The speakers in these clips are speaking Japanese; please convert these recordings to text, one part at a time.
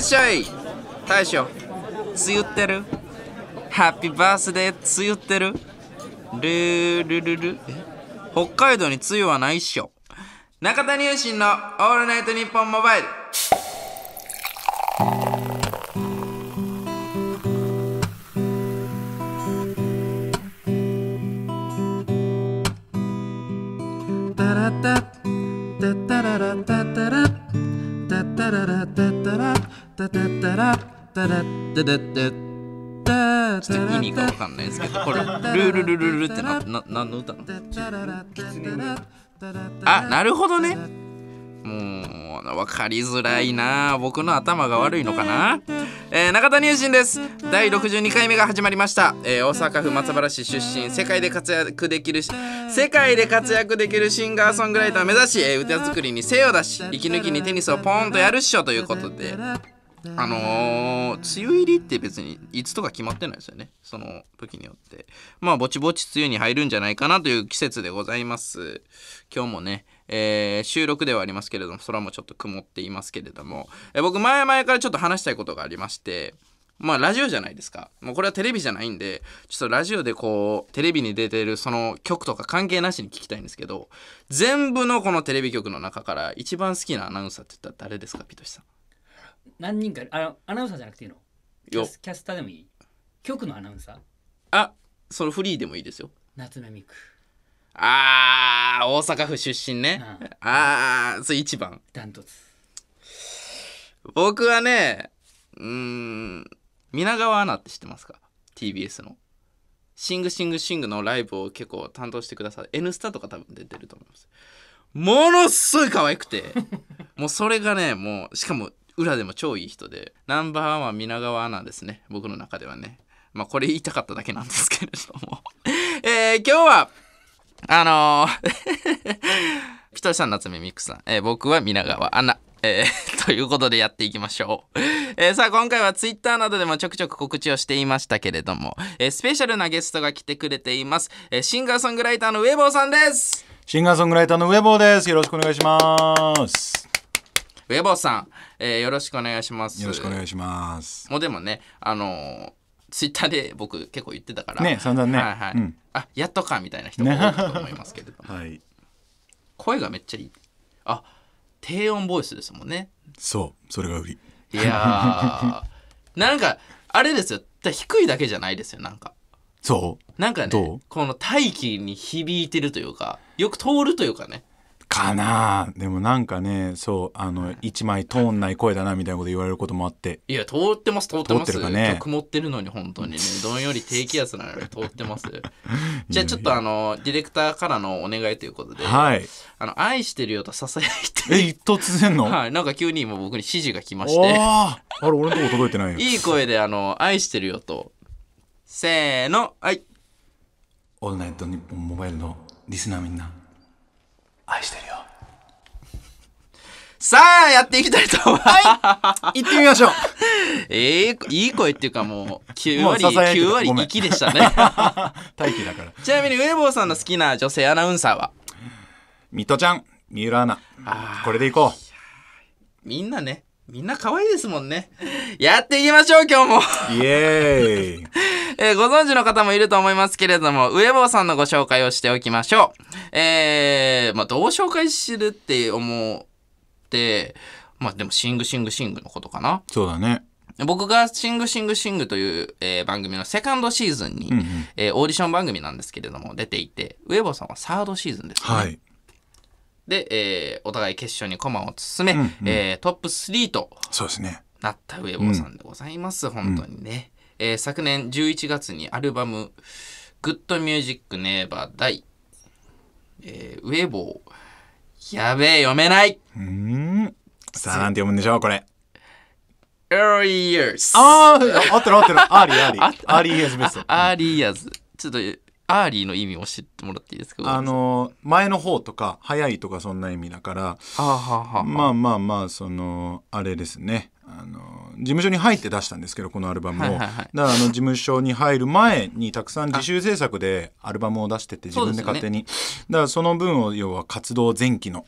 っしゃい。大将、つゆってる？ハッピーバースデー、つゆってる？ルルルル。北海道につゆはないっしょ。中谷雄心のオールナイトニッポンモバイル。タラッタッタララタタラッタタララタタラタタタラタラタタタ。ちょっと意味がわかんないですけど、これルルルルルって何の歌なの？あ、なるほどね。もうわかりづらいな、僕の頭が悪いのかな。中谷雄心です。第62回目が始まりました。大阪府松原市出身、世界で活躍できるシンガーソングライターを目指し、歌作りに精を出し、息抜きにテニスをポーンとやるっしょということで、梅雨入りって別にいつとか決まってないですよね。その時によってまあぼちぼち梅雨に入るんじゃないかなという季節でございます。今日もね、収録ではありますけれども、空もちょっと曇っていますけれども、僕前々からちょっと話したいことがありまして、まあラジオじゃないですか。もうこれはテレビじゃないんで、ちょっとラジオでこうテレビに出てるその曲とか関係なしに聞きたいんですけど、全部のこのテレビ局の中から一番好きなアナウンサーって言ったら誰ですか、ピトシさん？何人かアナウンサーじゃなくていいの？キャスターでもいい？局のアナウンサー？あ、そのフリーでもいいですよ。夏目みく。あー、大阪府出身ね。あー、それ一番ダントツ。僕はね、皆川アナって知ってますか？ TBS のシングシングシングのライブを結構担当してくださる、 N スタとか多分出てると思います。ものすごい可愛くてもうそれがね、もうしかも裏でも超いい人で、ナンバーワンは皆川アナですね、僕の中ではね。まあこれ言いたかっただけなんですけれども今日はピトシさん、夏目みくさん、僕は皆川アナ、ということでやっていきましょう。さあ今回はツイッターなどでもちょくちょく告知をしていましたけれども、スペシャルなゲストが来てくれています。シンガーソングライターのウェボーさんです。シンガーソングライターのウェボーです。よろしくお願いします。ウェボーさん、よろしくお願いします。よろしくお願いします。もうでもね、ツイッターで僕結構言ってたからね、散々ね、はいはい、うん、あ、やっとかみたいな人も多いと思いますけれども、ねはい、声がめっちゃいい。あ、低音ボイスですもんね。そう、それが売り。いやー、なんかあれですよ、低いだけじゃないですよ、なんか。そう。なんかね、この大気に響いてるというか、よく通るというかね。かな。でもなんかね、そう、一枚通んない声だなみたいなこと言われることもあって。いや、通ってます、通ってるかね。曇ってるのに本当にね、どんより低気圧なのに通ってますじゃあちょっとディレクターからのお願いということで、はい、愛してるよとささやいて突然のはい、なんか急に今僕に指示が来まして、あれ俺のとこ届いてないよいい声で愛してるよと、せーの、はい。オールナイトニッポンモバイルのリスナーみんな、愛してるよ。さあやっていきたいと思います、はい、行ってみましょういい声っていうか、もう9割息でしたね大気だから。ちなみにウェボーさんの好きな女性アナウンサーは？ミトちゃん、三浦アナ。これでいこう。みんなね、みんな可愛いですもんねやっていきましょう今日もイエーイご存知の方もいると思いますけれども、ウェボーさんのご紹介をしておきましょう。まあどう紹介するって思って、まあでもシングシングシングのことかな。そうだね。僕がシングシングシングという、番組のセカンドシーズンに、うんうん、オーディション番組なんですけれども出ていて、ウェボーさんはサードシーズンですね。はい。で、お互い決勝に駒を進め、うんうん、トップ3となったウェボーさんでございます。うん、本当にね。うん、昨年11月にアルバム「グッドミュージックネーバーダイ」ウェボー、やべえ読めない、さあなんて読むんでしょうこれ。Early years。 ああ、合ってる合ってる。アーリーイヤーズベスト。アーリーイヤーズ、ちょっとアーリーの意味を教えてもらっていいですか？前の方とか早いとかそんな意味だから、まあまあまあ、そのあれですね、事務所に入って出したんですけど、このアルバムを。だから事務所に入る前にたくさん自主制作でアルバムを出してて、自分で勝手に。だからその分を要は活動前期の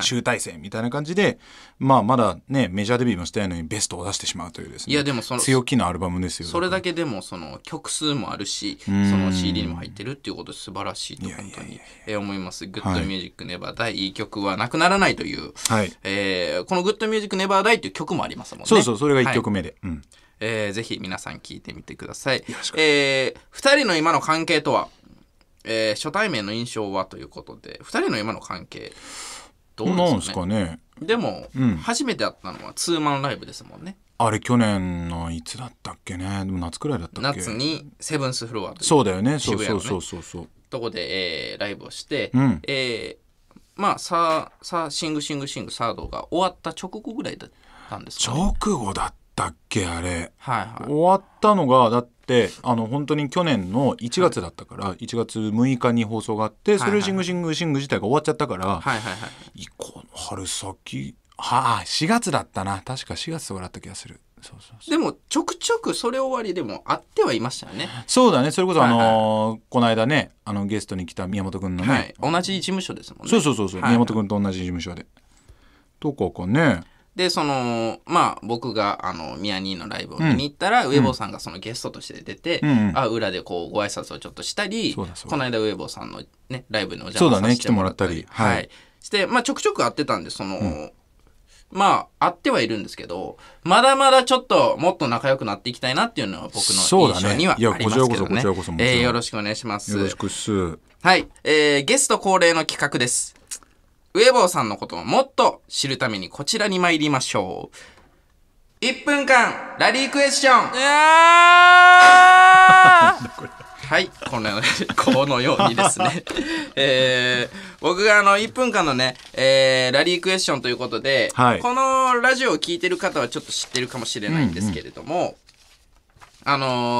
集大成みたいな感じで、はいはい、まあ、まだねメジャーデビューもしたいのにベストを出してしまうというですね。いやでもその強気なアルバムですよ。それだけでもその曲数もあるし、その CD にも入ってるっていうことで素晴らしいと本当に思います。グッドミュージックネバーダイ、いい曲はなくならないという、はい、このグッドミュージックネバーダイという曲もありますもんね。そうそう、それが1曲目で、はい、うん、ぜひ皆さん聴いてみてください。2人の今の関係とは、初対面の印象はということで、2人の今の関係どうなんですかね。でも、うん、初めて会ったのはツーマンライブですもんね。あれ去年のいつだったっけね。でも夏くらいだったっけ。夏にセブンスフロアという、そうだよね、渋谷のね、そうそうそうそう、とこで、ライブをして、うん、まあさあシングサードが終わった直後ぐらいだったんですかね。直後だったっけあれ、はいはい、終わったのがだって本当に去年の1月だったから、はい、1月6日に放送があって、それシング自体が終わっちゃったから、はいはいはい、この春先はあ4月だったな、確か4月終わった気がする。そうそうそう、でもちょくちょくそれ終わりでもあってはいましたよね。そうだね、それこそはいはい、この間ねゲストに来た宮本くんのね、はい、同じ事務所ですもんね。そうそうそうそう、はいはい、宮本くんと同じ事務所でどこかね。でそのまあ僕がミヤ兄のライブを見に行ったら、ウェボーさんがそのゲストとして出て、うん、あ裏でこうご挨拶をちょっとしたり、この間ウェボーさんの、ね、ライブにお邪魔させてもらったり、そうだね、来てもらったり、はいはい、して、まあ、ちょくちょく会ってたんでその、うん、まあ、あってはいるんですけど、まだまだちょっともっと仲良くなっていきたいなっていうのは僕の印象にはありますけどね。そうだね。いや、こちらこそこちらこそもちろん。よろしくお願いします。よろしくっす。はい、ゲスト恒例の企画です。ウェボーさんのことをもっと知るためにこちらに参りましょう。1分間ラリークエスチョン。はい、このようにですね、僕が1分間のね、ラリークエスチョンということで、はい、このラジオを聞いてる方はちょっと知ってるかもしれないんですけれども、うん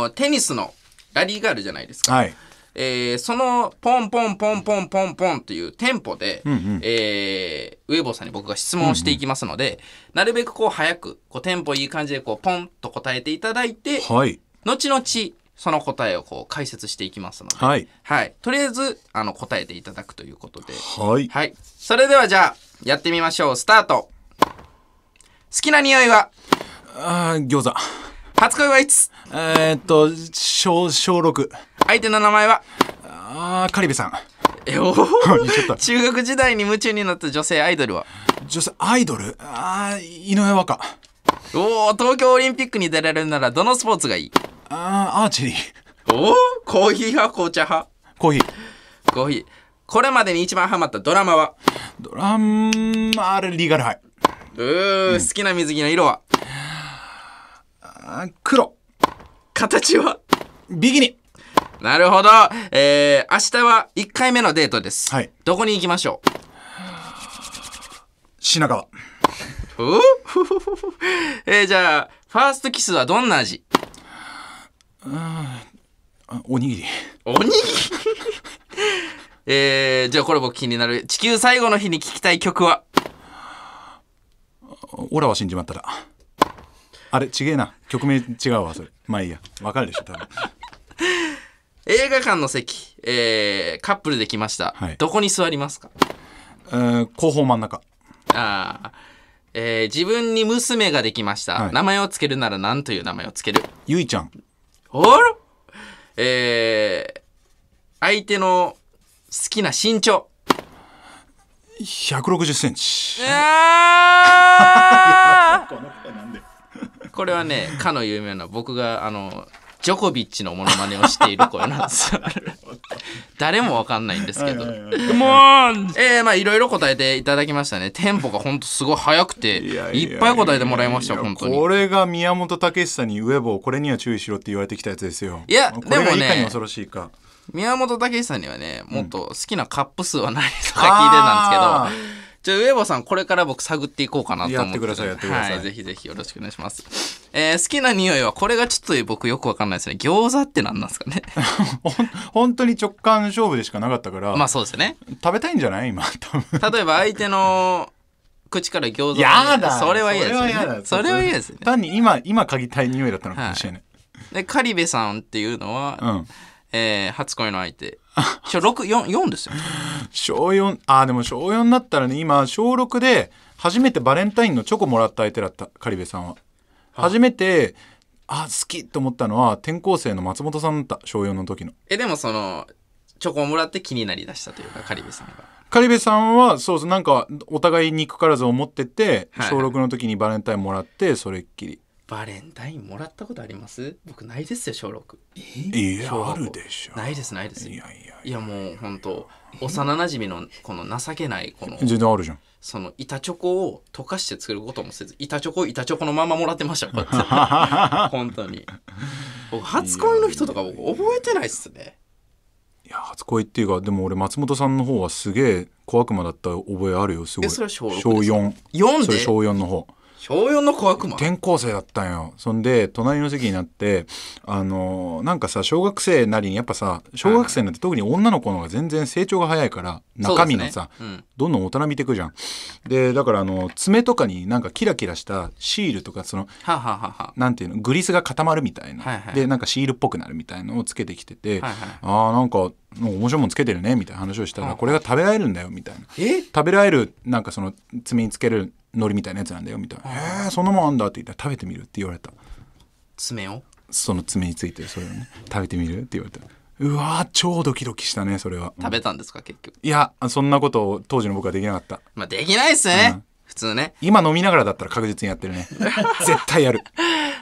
うん、テニスのラリーがあるじゃないですか、はい、そのポンポンポンポンポンポンというテンポで、うんうん、ウェボーさんに僕が質問をしていきますので、うんうん、なるべくこう早くこうテンポいい感じでこうポンと答えていただいて、はい、後々その答えをこう解説していきますので、はいはい、とりあえず答えていただくということで、はいはい、それではじゃあやってみましょう。スタート。好きな匂いは？餃子。初恋はいつ？小6。相手の名前は？カリベさん。中学時代に夢中になった女性アイドルは？女性アイドル？井上和歌。東京オリンピックに出られるならどのスポーツがいい？アーチェリー。コーヒー派、紅茶派？コーヒー。これまでに一番ハマったドラマは？あれリーガルハイ。好きな水着の色は？黒。形は？ビキニ。なるほど。明日は1回目のデートです、はい、どこに行きましょう？品川。じゃあファーストキスはどんな味？おにぎり。じゃあこれ僕気になる。地球最後の日に聴きたい曲は？オラは死んじまったら。あれちげえな、曲名違うわそれ。まあいいや、わかるでしょ多分。映画館の席、カップルで来ました、はい、どこに座りますか？後方真ん中。自分に娘ができました、はい、名前をつけるなら何という名前をつける？ゆいちゃん。相手の好きな身長？160センチ。これはね、かの有名な僕がジョコビッチのモノマネをしている声なんですよ。誰もわかんないんですけど、もうまあいろいろ答えていただきましたね。テンポが本当すごい速くていっぱい答えてもらいました。本当にこれが宮本武さんにウェボーこれには注意しろって言われてきたやつですよ。いやでもね、これがいかに恐ろしいか。宮本武さんにはね、もっと好きなカップ数はないとか聞いてたんですけど、じゃあウェボーさんこれから僕探っていこうかなと思って。やってくださいやってください、はい、ぜひぜひよろしくお願いします。好きな匂いは、これがちょっと僕よくわかんないですね。餃子って何なんですかね。本当に直感勝負でしかなかったから。まあそうですね、食べたいんじゃない今多分。例えば相手の口から餃子。やだ、それは嫌ですね。それは嫌ですね。単に今嗅ぎたい匂いだったのかもしれない、はい、でカリベさんっていうのは、うん、初恋の相手。小6、4ですよね。小4、あ、でも小4だったらね、今、小6で初めてバレンタインのチョコもらった相手だった、狩部さんは。初めて、あ、好きと思ったのは、転校生の松本さんだった、小4の時の。え、でもその、チョコをもらって気になりだしたというか、狩部さんが。狩部さんは、そうそう、なんか、お互い憎からず思ってて、はいはい、小6の時にバレンタインもらって、それっきり。バレンタインもらったことあります？僕ないですよ、小6。いや、あるでしょ。ないです、ないです。いやいやいや。いや、もう本当幼なじみのこの情けないこの全然あるじゃん。その板チョコを溶かして作ることもせず、板チョコのままもらってました。こうやって本当に。僕初恋の人とか僕覚えてないっすね。いや、初恋っていうか、でも俺松本さんの方はすげえ小悪魔だった覚えあるよ、すごい。それは小4。4で？それ小4の方。小4の小悪魔転校生だったんよ。そんで隣の席になって、なんかさ、小学生なりにやっぱさ、小学生になって特に女の子の方が全然成長が早いから、中身のさ、ね、うん、どんどん大人見てくじゃん。でだから爪とかになんかキラキラしたシールとか、そのなんていうの、グリスが固まるみたいな、はいはい、でなんかシールっぽくなるみたいのをつけてきてて、はいはい、あ、なんか面白いもんつけてるねみたいな話をしたら、はい、これが食べられるんだよみたいな、食べられる、なんかその爪につける海苔みたいなやつなんだよみたいな、そんなもんあんだって言ったら、食べてみるって言われた。爪を、その爪についてそれをね、食べてみるって言われた。うわー、超ドキドキしたね。それは食べたんですか、結局。いや、そんなことを当時の僕はできなかった。まあできないっすよね、うん、普通ね。今飲みながらだったら確実にやってるね。絶対やる。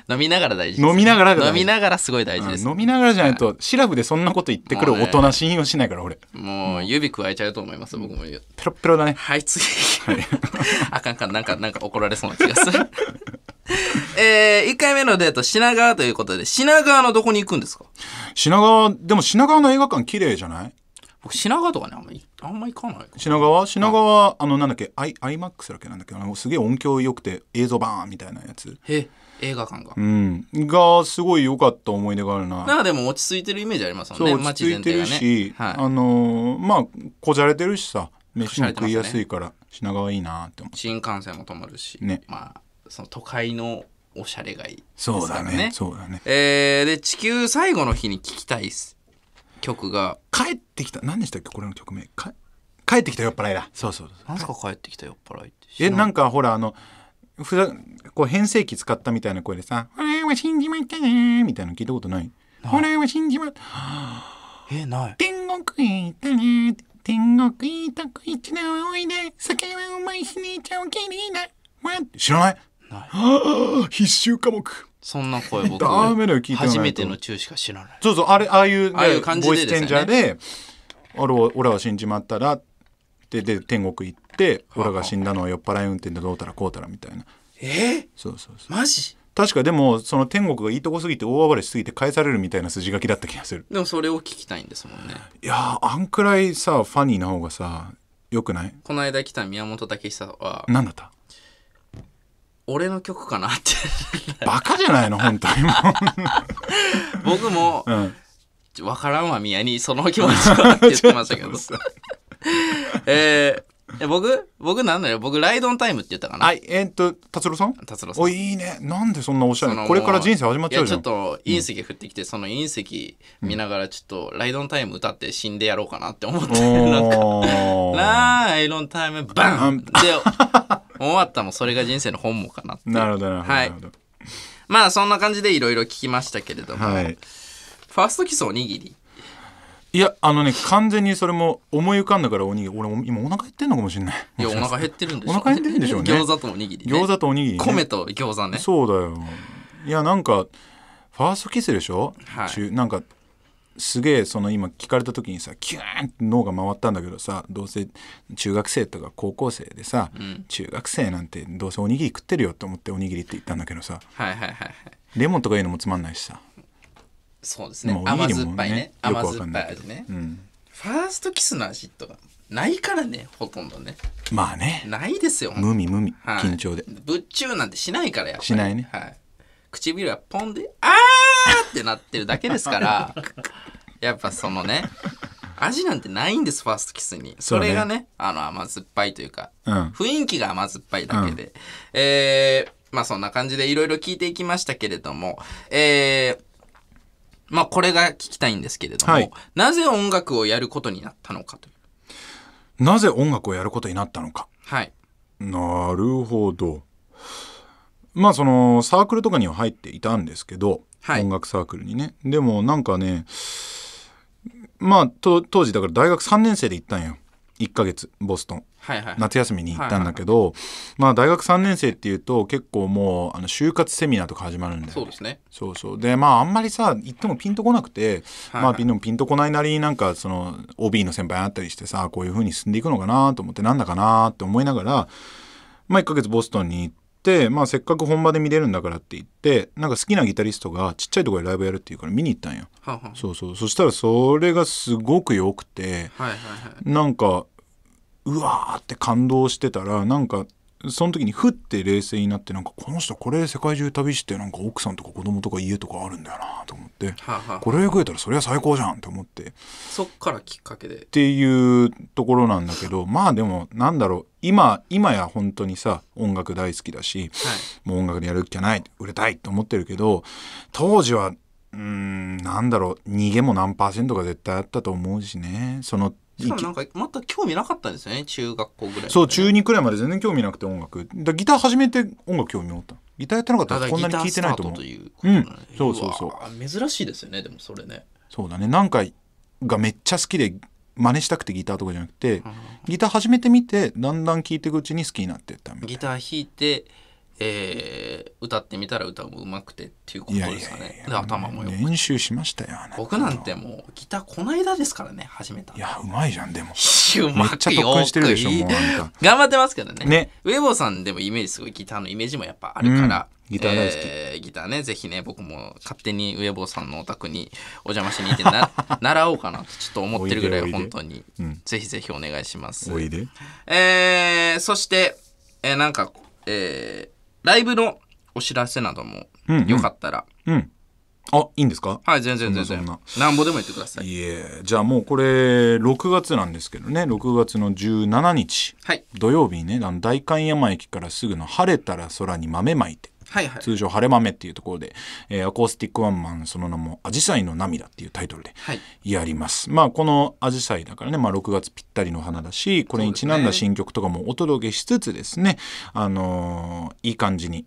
飲みながら大事です。飲みながらすごい大事です、うん、飲みながらじゃないと、シラフでそんなこと言ってくる大人信用しないから、俺もう指くわえちゃうと思います、僕も。ペロペロだね。はい、次。あかんかん、なんか怒られそうな気がする。1回目のデート、品川ということで、品川のどこに行くんですか？品川、でも品川の映画館綺麗じゃない？僕品川とかね、あんま行かない。品川、はい、なんだっけ、IMAX だっけ、なんだっけ、すげえ音響良くて映像バーンみたいなやつ。へ、映画館が、うん、がすごい良かった思い出があるな。なんかでも落ち着いてるイメージありますもんね。落ち着いてるし、はい、まあこじゃれてるしさ、飯も食いやすいから、ね、品川いいなって思って。新幹線も止まるし、ね、まあその都会のおしゃれがいいですからね。そうだね。で、地球最後の日に聞きたいっす。曲が帰ってきた、何でしたっけ、これの曲名。帰ってきた酔っ払いだ。そう。なんすか帰ってきた酔っ払いって。なんかほらこう変声機使ったみたいな声でさ、俺は死んじまったねみたいなの聞いたことない？俺は死んじまった。ない。天国へ行ったね、天国へ行った一度おいで、酒はうまいしねえちゃうけりだ。知らない？ない。必修科目。そんな声僕初めての中しか知らない。そうああいう、ね、ああいう感じでですね、ボイスチェンジャーで「俺は死んじまったら」で天国行って「俺が死んだのは酔っ払い運転でどうたらこうたら」みたいな。そうマジ？確かでもその天国がいいとこすぎて大暴れしすぎて返されるみたいな筋書きだった気がする。でもそれを聞きたいんですもんね。いや、あんくらいさファニーな方がさよくない？この間来た宮本武久は何だった？俺の曲かなってバカじゃないの本当に。僕も、うん、分からんわ宮にその気持ちはって言ってましたけど。僕なんだよ、僕ライドオンタイムって言ったかな。はい、達郎さん。お、いいね。なんでそんなおしゃれな、これから人生始まっちゃうじゃん。いや、ちょっと隕石降ってきて、その隕石見ながらちょっとライドオンタイム歌って死んでやろうかなって思って、ライドオンタイムバンで終わったも、それが人生の本望かなって。なるほどなるほど。まあそんな感じでいろいろ聞きましたけれども、はい、ファーストキスおにぎり。いや、完全にそれも思い浮かんだから、おにぎり。俺今お腹減ってんのかもしれない。いや、お腹減ってるんでしょ。お腹減ってるんでしょうね。餃子とおにぎり、ね、餃子とおにぎり、ね、米と餃子ね。そうだよ。いや、なんかファーストキスでしょ、はい、なんかすげえ、その今聞かれた時にさキューンって脳が回ったんだけどさ、どうせ中学生とか高校生でさ、うん、中学生なんてどうせおにぎり食ってるよと思っておにぎりって言ったんだけどさ、レモンとかいうのもつまんないしさ。そうですね、甘酸っぱいね、甘酸っぱい味ね。ファーストキスの味とかないからね、ほとんどね。まあね、ないですよ。無味、緊張でぶっちゅうなんてしないから、やっぱしないね。唇はポンで「あー!」ってなってるだけですから、やっぱそのね、味なんてないんです、ファーストキスに。それがね、甘酸っぱいというか、雰囲気が甘酸っぱいだけで。まあそんな感じでいろいろ聞いていきましたけれども、まあこれが聞きたいんですけれども、はい、なぜ音楽をやることになったのかという。なぜ音楽をやることになったのか。はい。なるほど。まあそのサークルとかには入っていたんですけど、はい、音楽サークルにね。でもなんかね、まあ当時だから大学3年生で行ったんよ。1ヶ月ボストン、はいはい、夏休みに行ったんだけど、はいはいはい、まあ大学3年生っていうと結構もう就活セミナーとか始まるんだよね。そうですね。そうそう。でまああんまりさ行ってもピンとこなくて、はいはい、まあピンとこないなりになんかその OB の先輩に会ったりしてさ、こういう風に進んでいくのかなと思って、なんだかなって思いながら、まあ1ヶ月ボストンに行って、まあせっかく本場で見れるんだからって言って、なんか好きなギタリストがちっちゃいところでライブやるっていうから見に行ったんよ。はは。そうそう。そしたらそれがすごく良くて、はいはいはい、なんかうわーって感動してたら、なんかその時にふって冷静になって、なんかこの人これ世界中旅して、なんか奥さんとか子供とか家とかあるんだよなと思って、はあはあ、これ食えたらそりゃ最高じゃんと思って、そっからきっかけでっていうところなんだけど、まあでもなんだろう、今や本当にさ音楽大好きだし、はい、もう音楽でやる気はない、売れたいと思ってるけど、当時はなんだろう、逃げも何%か絶対あったと思うしね。そのしかもなんか全く興味なかったんですよね、中学校ぐらい、ね、そう中2くらいまで全然興味なくて、音楽だ、ギター始めて音楽興味持った。ギターやってなかったらこんなに聴いてないと思う。そうそうそう。珍しいですよね。でもそれね、そうだね、なんかがめっちゃ好きで真似したくてギターとかじゃなくて、うん、ギター始めてみてだんだん聴いていくうちに好きになっていったみたいな。ギター弾いて歌ってみたら歌もうまくてっていうことですかね。いやいやいや、で頭もよく練習しましたよ。僕なんてもうギターこないだですからね、始めた。いやうまいじゃん。でもめっちゃ特訓してるでしょ。もう頑張ってますけど ね。ウェボーさんでもイメージすごいギターのイメージもやっぱあるから、ギター大好き、ギターね、ぜひね、僕も勝手にウェボーさんのお宅にお邪魔しに行って習おうかなとちょっと思ってるぐらい、本当にぜひぜひお願いします。おいで。そして、なんか、ライブのお知らせなどもよかったら、うんうんうん、あ、いいんですか。はい、全然全然なんぼでも言ってください。じゃあもうこれ6月なんですけどね、6月の17日、はい、土曜日にね、代官山駅からすぐの晴れたら空に豆まいて、はいはい、通常晴れ豆っていうところで、アコースティックワンマン、その名もアジサイの涙っていうタイトルでやります、はい、まあこのアジサイだからね、まあ、6月ぴったりの花だし、これにちなんだ新曲とかもお届けしつつですね、いい感じに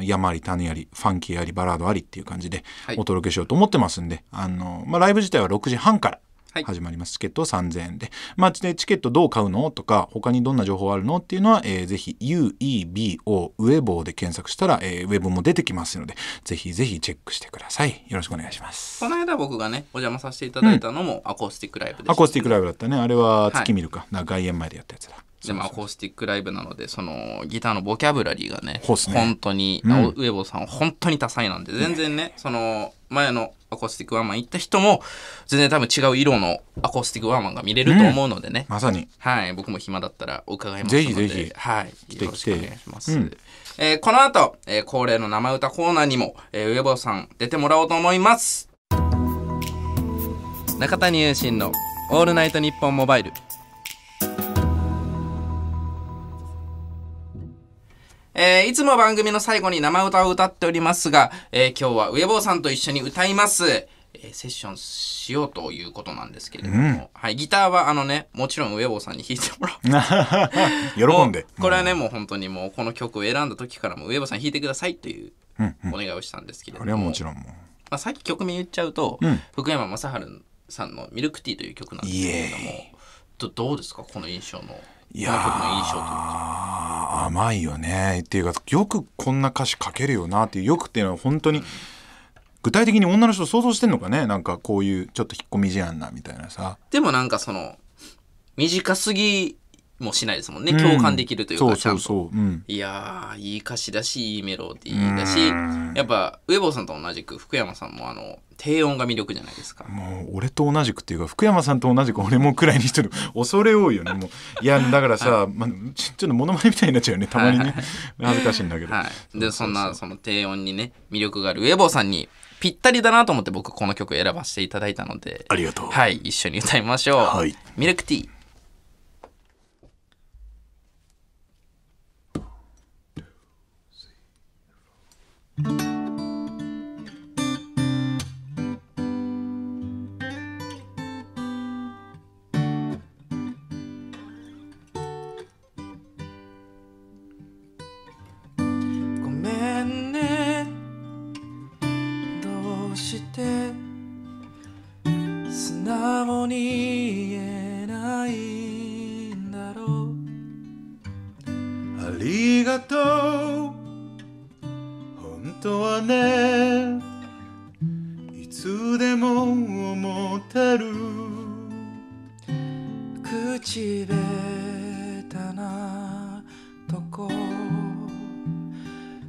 山あり谷ありファンキーありバラードありっていう感じでお届けしようと思ってますんで、まあ、ライブ自体は6時半から始まります、はい、チケット3000円で、まあ、チケットどう買うのとか他にどんな情報あるのっていうのは、ぜひ UEBO ウェボーで検索したら、ウェブも出てきますので、ぜひぜひチェックしてください。よろしくお願いします。この間僕がねお邪魔させていただいたのもアコースティックライブでした、ね、アコースティックライブだったね。あれは月見るか、はい、外苑前でやったやつだ。でもアコースティックライブなので、そのギターのボキャブラリーがね、本当に、うん、ウェボさんは本当に多彩なんで、全然ね、その前のアコースティックワンマン行った人も全然多分違う色のアコースティックワンマンが見れると思うのでね、うん、まさに、はい、僕も暇だったらお伺いますので、ぜひぜひ、はい、よろしくお願いします、うん。この後、恒例の生歌コーナーにも、ウェボさん出てもらおうと思います。中谷雄心のオールナイトニッポンモバイル。いつも番組の最後に生歌を歌っておりますが、今日はウェボーさんと一緒に歌います、セッションしようということなんですけれども、うん、はい、ギターはもちろんウェボーさんに弾いてもらう喜んで、これはね、もう本当にもうこの曲を選んだ時からもウェボーさん弾いてくださいというお願いをしたんですけれども、これはもちろんもう、まあ、さっき曲名言っちゃうと、うん、福山雅治さんのミルクティーという曲なんですけれども、どうですか、この印象の。いやー甘いよねっていうか、よくこんな歌詞書けるよなっていう、よくっていうのは本当に、うん、具体的に女の人想像してんのかね、なんかこういうちょっと引っ込み思案なみたいなさ。でもなんかその短すぎもしないですもんね、うん、共感できるというか、ちゃんといやいい歌詞だし、いいメロディーだし、やっぱウェボーさんと同じく福山さんも低音が魅力じゃないですか。もう俺と同じくっていうか、福山さんと同じく俺もくらいにしてる恐れ多いよねもう。いやだからさ、はい、ま、ちょっとモノマネみたいになっちゃうよね、たまにね、恥ずかしいんだけど、はい、でそんなその低音にね魅力があるウェボーさんにぴったりだなと思って、僕この曲選ばせていただいたので、ありがとう、はい、一緒に歌いましょう、はい、ミルクティー。のに言えないんだろう。ありがとう本当はね、いつでも思ってる。口下手なとこ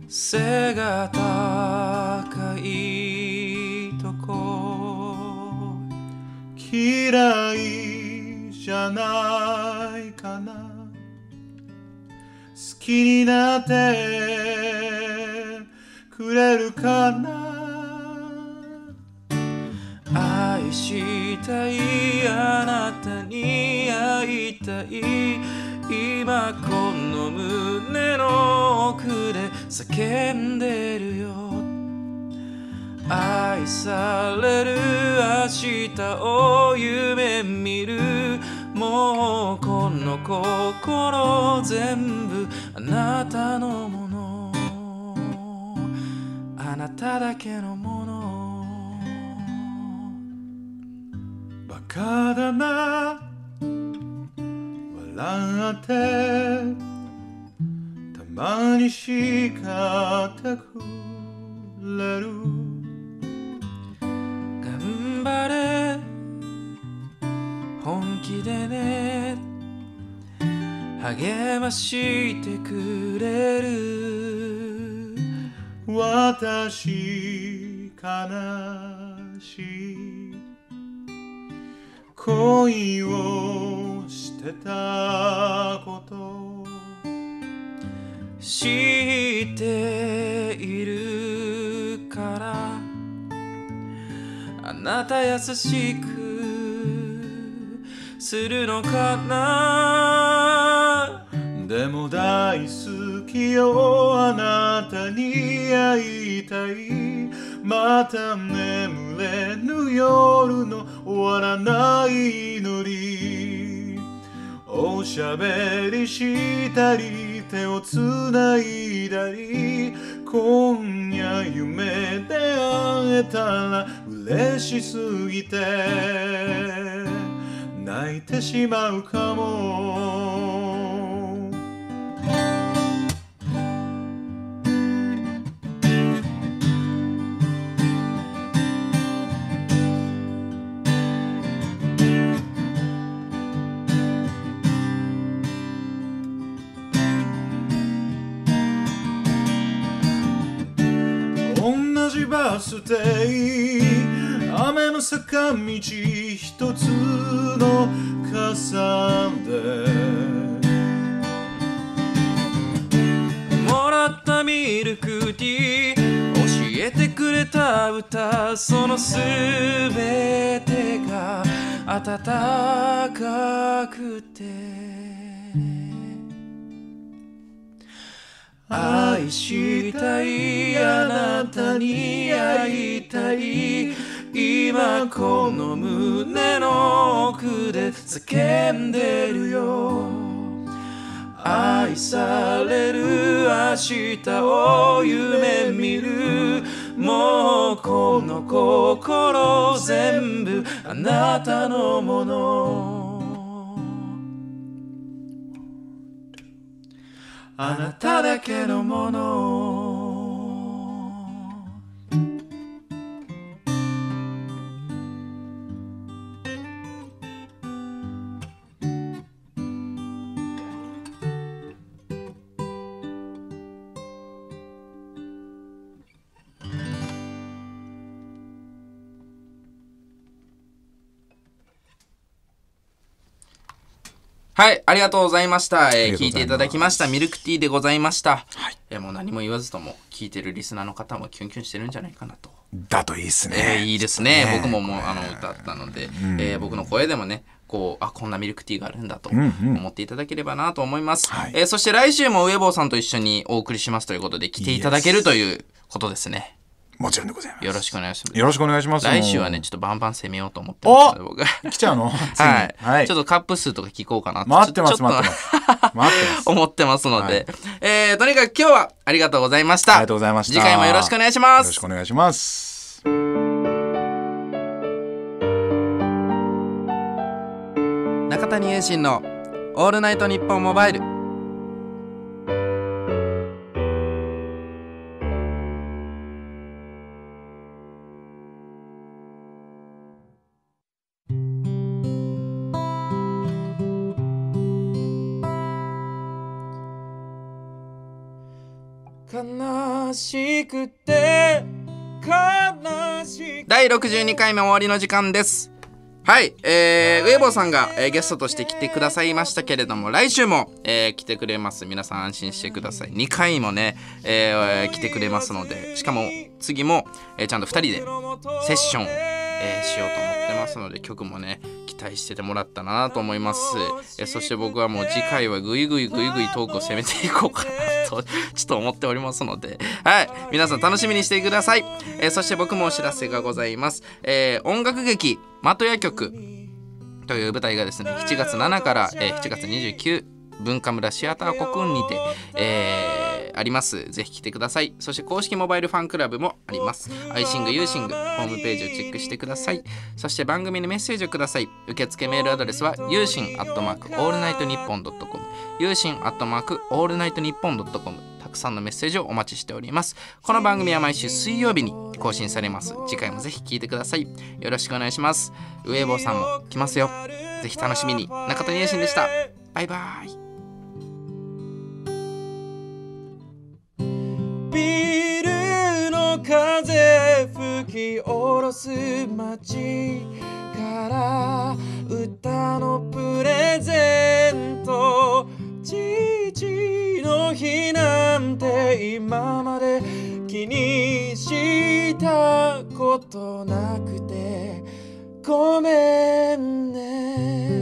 背が高いとこ嫌いじゃないかな。好きになってくれるかな。愛したいあなたに会いたい、今この胸の奥で叫んでるよ。愛される明日を夢見る、もうこの心全部あなたのもの、あなただけのもの。バカだな笑ってたまに叱ってくれる。頑張れ本気でね、励ましてくれる。私悲しい恋をしてたこと知っているから、あなた優しくするのかな。でも大好きよあなたに会いたい、また眠れぬ夜の終わらない祈り。おしゃべりしたり手をつないだり、今夜夢で会えたら嬉しすぎて泣いてしまうかも。同じバス停、雨の坂道一つの傘でもらったミルクティー、教えてくれた歌、そのすべてが温かくて、愛したいあなたに会いたい、今この胸の奥で叫んでるよ。愛される明日を夢見る、もうこの心全部あなたのもの、あなただけのもの。はい、ありがとうございました。聞いていただきましたミルクティーでございました。はい、もう何も言わずとも聞いてるリスナーの方もキュンキュンしてるんじゃないかなと。だといいですね。いいですね。僕も歌ったので、僕の声でもね、こう、あ、こんなミルクティーがあるんだと思っていただければなと思います。そして来週もウェボーさんと一緒にお送りしますということで、来ていただけるということですね。もちろんでございます。よろしくお願いします。よろしくお願いします。来週はね、ちょっとバンバン攻めようと思ってます。僕来ちゃうの？はい。ちょっとカップ数とか聞こうかなと。待ってます。思ってますので。とにかく今日はありがとうございました。ありがとうございました。次回もよろしくお願いします。よろしくお願いします。中谷英心のオールナイトニッポンモバイル。悲しくて悲しくて第62回目終わりの時間です。はい、ウェボさんが、ゲストとして来てくださいましたけれども、来週も、来てくれます。皆さん安心してください。2回もね、来てくれますので、しかも次も、ちゃんと2人でセッションを、しようと思ってますので、曲もね期待しててもらったなと思います。そして僕はもう次回はぐいぐいトークを攻めていこうかなとちょっと思っておりますので、はい、皆さん楽しみにしてください。そして僕もお知らせがございます。音楽劇的屋曲という舞台がですね、7月7から、7月29文化村シアターコクーンにて、あります。ぜひ来てください。そして公式モバイルファンクラブもあります。アイシングユーシングホームページをチェックしてください。そして番組にメッセージをください。受付メールアドレスはyuushin@allnightnippon.com、yuushin@allnightnippon.com。たくさんのメッセージをお待ちしております。この番組は毎週水曜日に更新されます。次回もぜひ聞いてください。よろしくお願いします。ウェイボーさんも来ますよ。ぜひ楽しみに。中谷英心でした。バイバイ。ビルの風吹き下ろす街から歌のプレゼント、父の日なんて今まで気にしたことなくてごめんね。